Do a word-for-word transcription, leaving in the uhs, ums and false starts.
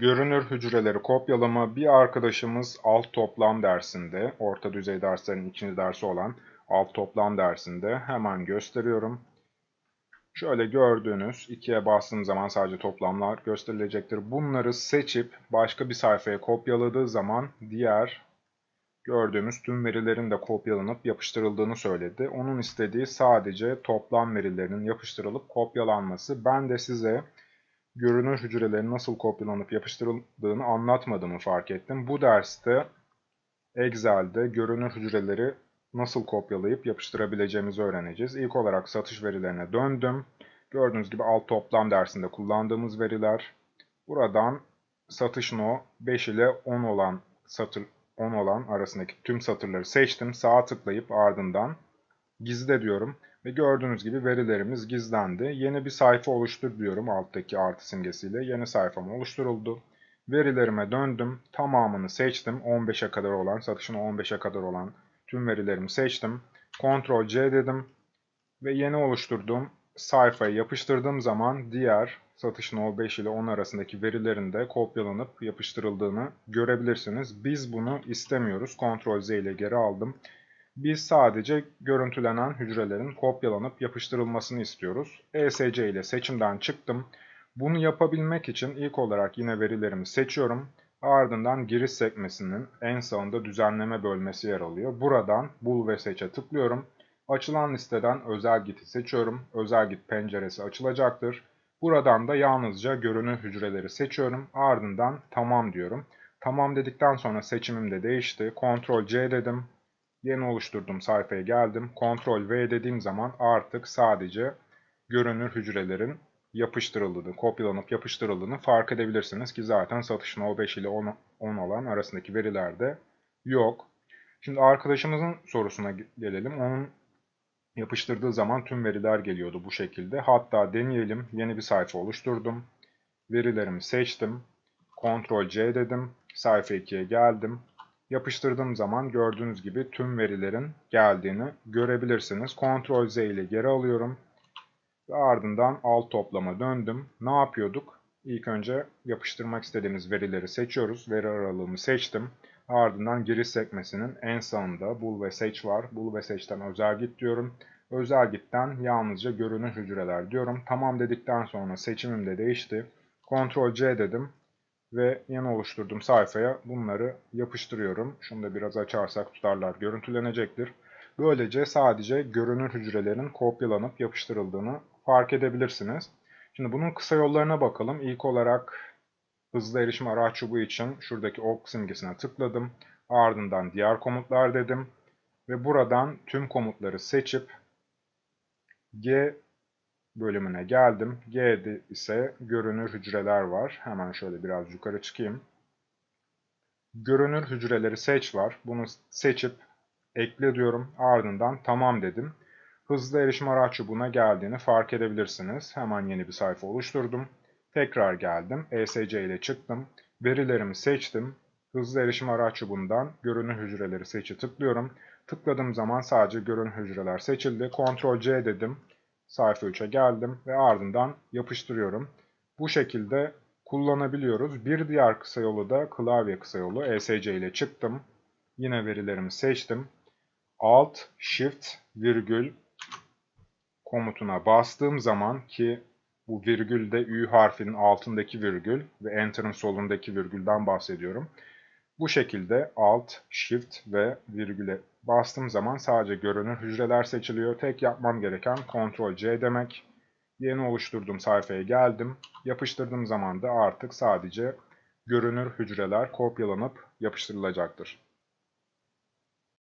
Görünür hücreleri kopyalama bir arkadaşımız alt toplam dersinde, orta düzey derslerin ikinci dersi olan alt toplam dersinde, hemen gösteriyorum. Şöyle gördüğünüz, ikiye bastığım zaman sadece toplamlar gösterilecektir. Bunları seçip başka bir sayfaya kopyaladığı zaman diğer gördüğümüz tüm verilerin de kopyalanıp yapıştırıldığını söyledi. Onun istediği sadece toplam verilerinin yapıştırılıp kopyalanması. Ben de size görünür hücrelerin nasıl kopyalanıp yapıştırıldığını anlatmadığımı fark ettim. Bu derste Excel'de görünür hücreleri nasıl kopyalayıp yapıştırabileceğimizi öğreneceğiz. İlk olarak satış verilerine döndüm. Gördüğünüz gibi alt toplam dersinde kullandığımız veriler. Buradan satış no beş ile on olan satır on olan arasındaki tüm satırları seçtim. Sağa tıklayıp ardından gizle diyorum. Ve gördüğünüz gibi verilerimiz gizlendi. Yeni bir sayfa oluştur diyorum alttaki artı simgesiyle. Yeni sayfam oluşturuldu. Verilerime döndüm. Tamamını seçtim. on beşe kadar olan, satışın on beşe kadar olan tüm verilerimi seçtim. kontrol C dedim. Ve yeni oluşturduğum sayfaya yapıştırdığım zaman diğer satışın o beş ile on arasındaki verilerin de kopyalanıp yapıştırıldığını görebilirsiniz. Biz bunu istemiyoruz. kontrol Z ile geri aldım. Biz sadece görüntülenen hücrelerin kopyalanıp yapıştırılmasını istiyoruz. E S C ile seçimden çıktım. Bunu yapabilmek için ilk olarak yine verilerimi seçiyorum. Ardından giriş sekmesinin en sağında düzenleme bölmesi yer alıyor. Buradan bul ve seç'e tıklıyorum. Açılan listeden Özelgit'i seçiyorum. Özelgit penceresi açılacaktır. Buradan da yalnızca görünür hücreleri seçiyorum. Ardından tamam diyorum. Tamam dedikten sonra seçimim de değişti. kontrol C dedim. Yeni oluşturduğum sayfaya geldim. kontrol V dediğim zaman artık sadece görünür hücrelerin yapıştırıldığını, kopyalanıp yapıştırıldığını fark edebilirsiniz ki zaten satışın o beş ile on olan arasındaki verilerde yok. Şimdi arkadaşımızın sorusuna gelelim. Onun yapıştırdığı zaman tüm veriler geliyordu bu şekilde. Hatta deneyelim. Yeni bir sayfa oluşturdum. Verilerimi seçtim. kontrol C dedim. Sayfa ikiye geldim. Yapıştırdığım zaman gördüğünüz gibi tüm verilerin geldiğini görebilirsiniz. kontrol Z ile geri alıyorum. Ve ardından alt toplama döndüm. Ne yapıyorduk? İlk önce yapıştırmak istediğimiz verileri seçiyoruz. Veri aralığımı seçtim. Ardından giriş sekmesinin en sağında bul ve seç var. Bul ve seçten özelgit diyorum. Özelgitten yalnızca görünür hücreler diyorum. Tamam dedikten sonra seçimim de değişti. kontrol C dedim. Ve yeni oluşturduğum sayfaya bunları yapıştırıyorum. Şunu da biraz açarsak tutarlar görüntülenecektir. Böylece sadece görünür hücrelerin kopyalanıp yapıştırıldığını fark edebilirsiniz. Şimdi bunun kısa yollarına bakalım. İlk olarak hızlı erişim araç çubuğu için şuradaki ok simgesine tıkladım. Ardından diğer komutlar dedim. Ve buradan tüm komutları seçip G bölümüne geldim. G'de ise görünür hücreler var. Hemen şöyle biraz yukarı çıkayım. Görünür hücreleri seç var. Bunu seçip ekle diyorum. Ardından tamam dedim. Hızlı erişim araç çubuğuna geldiğini fark edebilirsiniz. Hemen yeni bir sayfa oluşturdum. Tekrar geldim. E S C ile çıktım. Verilerimi seçtim. Hızlı erişim araç çubuğundan görünür hücreleri seç'e tıklıyorum. Tıkladığım zaman sadece görünür hücreler seçildi. kontrol C dedim. Sayfa üçe geldim ve ardından yapıştırıyorum. Bu şekilde kullanabiliyoruz. Bir diğer kısa yolu da klavye kısa yolu. E S C ile çıktım. Yine verilerimi seçtim. Alt, Shift, virgül komutuna bastığım zaman ki bu virgül de Ü harfinin altındaki virgül ve Enter'ın solundaki virgülden bahsediyorum. Bu şekilde Alt, Shift ve virgüle bastığım zaman sadece görünür hücreler seçiliyor. Tek yapmam gereken kontrol C demek. Yeni oluşturduğum sayfaya geldim. Yapıştırdığım zaman da artık sadece görünür hücreler kopyalanıp yapıştırılacaktır.